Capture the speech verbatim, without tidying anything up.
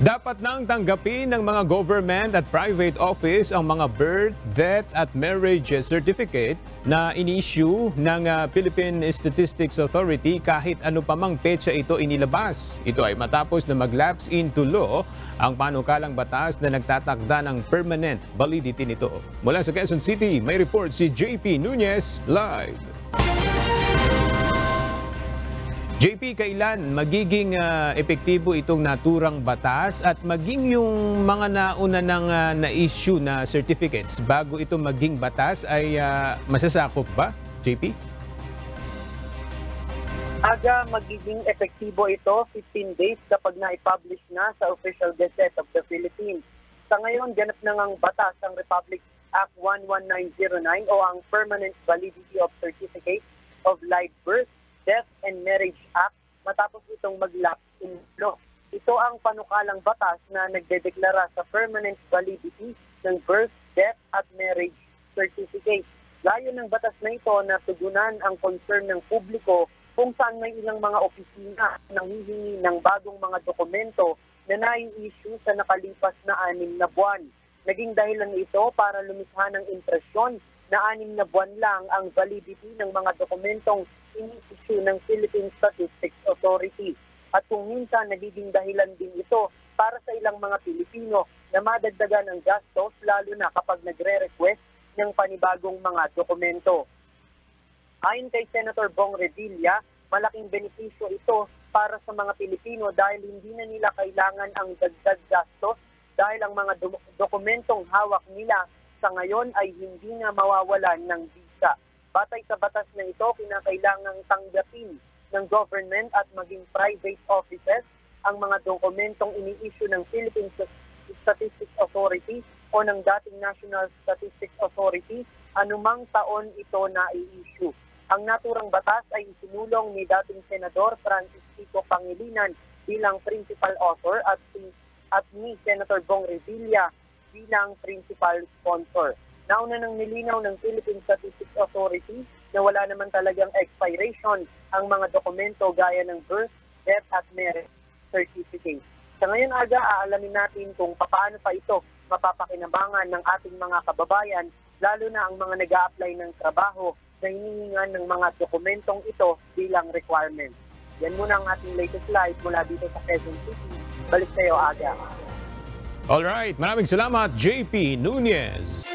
Dapat nang tanggapin ng mga government at private office ang mga birth, death at marriage certificate na ini-issue ng uh, Philippine Statistics Authority kahit ano pa mang petsa ito inilabas. Ito ay matapos na mag-lapse into law ang panukalang batas na nagtatakda ng permanent validity nito. Mula sa Quezon City, may report si J P Nuñez live. J P, kailan magiging uh, epektibo itong naturang batas at maging yung mga nauna nang uh, na-issue na certificates bago ito maging batas ay uh, masasakop ba, J P? Aga magiging epektibo ito fifteen days kapag na-publish na sa Official Gazette of the Philippines. Sa ngayon, ganap na ngang batas ang Republic Act one one nine zero nine o ang Permanent Validity of Certificates of Live Birth, Death and Marriage Act matapos itong mag-lapse in law. Ito ang panukalang batas na nagdedeklara sa permanent validity ng birth, death at marriage certificate. Layo ng batas na ito na tugunan ang concern ng publiko kung saan may ilang mga opisina na hihingi ng bagong mga dokumento na nai-issue sa nakalipas na anim na buwan. Naging dahilan ito para lumikha ng impresyon na anim na buwan lang ang validity ng mga dokumentong ini-issue ng Philippine Statistics Authority. At kung minsan, nagiging dahilan din ito para sa ilang mga Pilipino na madagdagan ang gastos, lalo na kapag nagre-request ng panibagong mga dokumento. Ayon kay Senator Bong Revilla, malaking benepisyo ito para sa mga Pilipino dahil hindi na nila kailangan ang dagdag gastos dahil ang mga do dokumentong hawak nila sa ngayon ay hindi na mawawalan ng visa. Batay sa batas na ito, kinakailangang tanggapin ng government at maging private offices ang mga dokumentong ini-issue ng Philippine Statistics Authority o ng dating National Statistics Authority anumang taon ito na i-issue. Ang naturang batas ay isinulong ni dating Senador Francis Tito Pangilinan bilang principal author at, at ni Senator Bong Revilla bilang principal sponsor. Nauna nang nilinaw ng Philippine Statistics Authority na wala naman talagang expiration ang mga dokumento gaya ng birth, death at marriage certificate. Sa ngayon, aga, aalamin natin kung paano pa ito mapapakinabangan ng ating mga kababayan, lalo na ang mga nag-a-apply ng trabaho na hinihingan ng mga dokumentong ito bilang requirement. Yan muna ang ating latest live mula dito sa Quezon City. Balik tayo, aga. Alright, maraming salamat J P Nuñez.